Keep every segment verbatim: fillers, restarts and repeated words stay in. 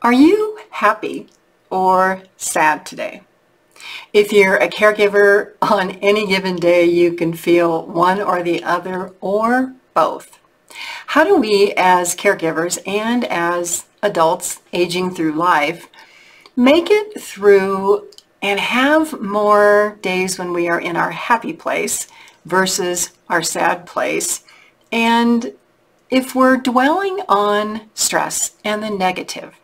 Are you happy or sad today? If you're a caregiver on any given day, you can feel one or the other or both. How do we as caregivers and as adults aging through life make it through and have more days when we are in our happy place versus our sad place? And if we're dwelling on stress and the negative,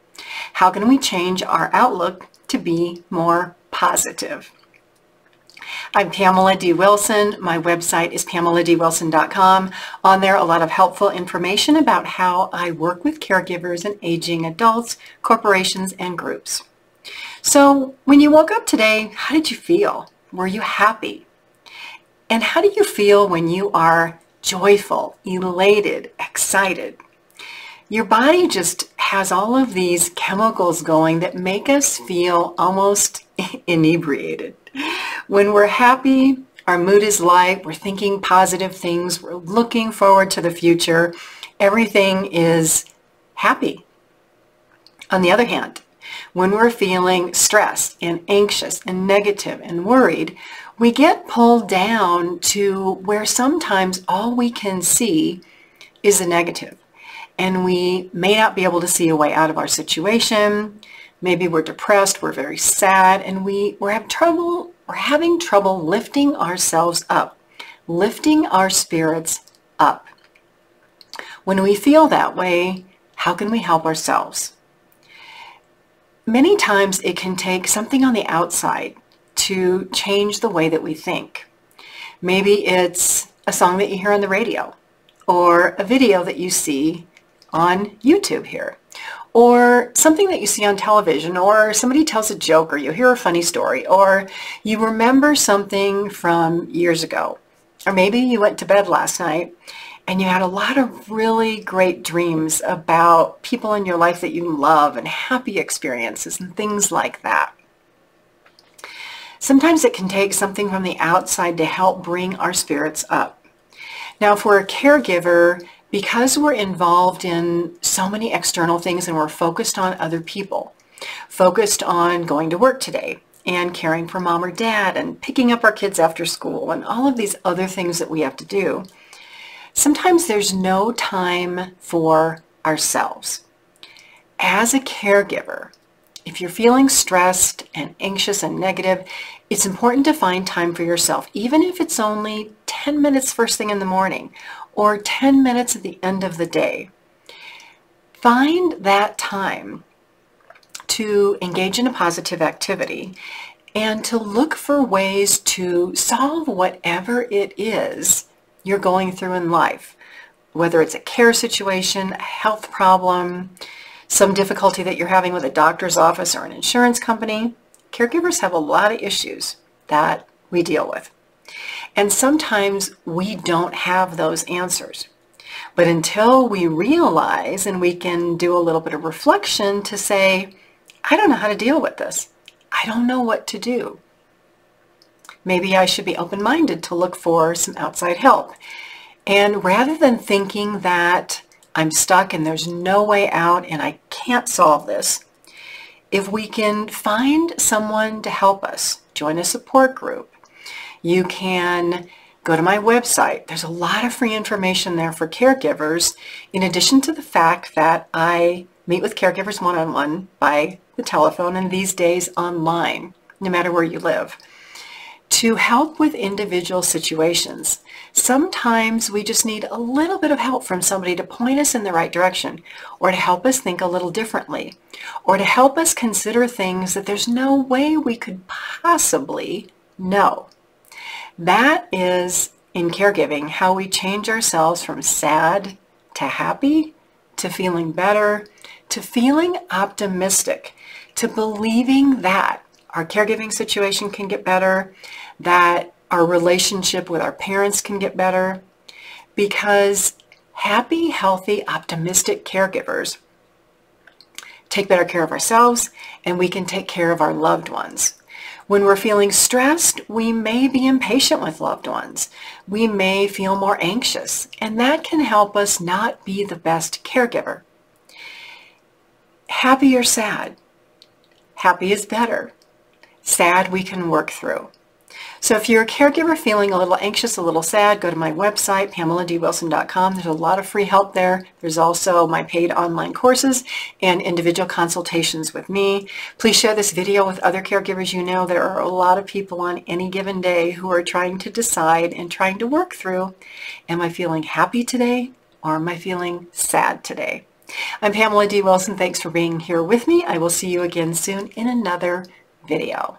how can we change our outlook to be more positive? I'm Pamela D. Wilson. My website is Pamela D Wilson dot com. On there, a lot of helpful information about how I work with caregivers and aging adults, corporations, and groups. So when you woke up today, how did you feel? Were you happy? And how do you feel when you are joyful, elated, excited? Your body just has all of these chemicals going that make us feel almost inebriated. When we're happy, our mood is light, we're thinking positive things, we're looking forward to the future, everything is happy. On the other hand, when we're feeling stressed and anxious and negative and worried, we get pulled down to where sometimes all we can see is the negative. And we may not be able to see a way out of our situation. Maybe we're depressed, we're very sad, and we, we have trouble, we're having trouble lifting ourselves up, lifting our spirits up. When we feel that way, how can we help ourselves? Many times it can take something on the outside to change the way that we think. Maybe it's a song that you hear on the radio, or a video that you see on YouTube here, or something that you see on television, or somebody tells a joke, or you hear a funny story, or you remember something from years ago. Or maybe you went to bed last night and you had a lot of really great dreams about people in your life that you love and happy experiences and things like that. Sometimes it can take something from the outside to help bring our spirits up. Now, if we're a caregiver, because we're involved in so many external things and we're focused on other people, focused on going to work today and caring for mom or dad and picking up our kids after school and all of these other things that we have to do, sometimes there's no time for ourselves. As a caregiver, if you're feeling stressed and anxious and negative, it's important to find time for yourself, even if it's only ten minutes first thing in the morning or ten minutes at the end of the day. Find that time to engage in a positive activity and to look for ways to solve whatever it is you're going through in life, whether it's a care situation, a health problem, some difficulty that you're having with a doctor's office or an insurance company. Caregivers have a lot of issues that we deal with. And sometimes we don't have those answers. But until we realize and we can do a little bit of reflection to say, I don't know how to deal with this. I don't know what to do. Maybe I should be open-minded to look for some outside help. And rather than thinking that I'm stuck and there's no way out and I can't solve this, if we can find someone to help us, join a support group. You can go to my website. There's a lot of free information there for caregivers, in addition to the fact that I meet with caregivers one-on-one by the telephone and these days online, no matter where you live, to help with individual situations. Sometimes we just need a little bit of help from somebody to point us in the right direction, or to help us think a little differently, or to help us consider things that there's no way we could possibly know. That is, in caregiving, how we change ourselves from sad to happy, to feeling better, to feeling optimistic, to believing that our caregiving situation can get better, that our relationship with our parents can get better, because happy, healthy, optimistic caregivers take better care of ourselves, and we can take care of our loved ones. When we're feeling stressed, we may be impatient with loved ones. We may feel more anxious, and that can help us not be the best caregiver. happy or sad? Happy is better. Sad we can work through. So if you're a caregiver feeling a little anxious, a little sad, go to my website, Pamela D Wilson dot com. There's a lot of free help there. There's also my paid online courses and individual consultations with me. Please share this video with other caregivers you know. There are a lot of people on any given day who are trying to decide and trying to work through, am I feeling happy today or am I feeling sad today? I'm Pamela D. Wilson. Thanks for being here with me. I will see you again soon in another video.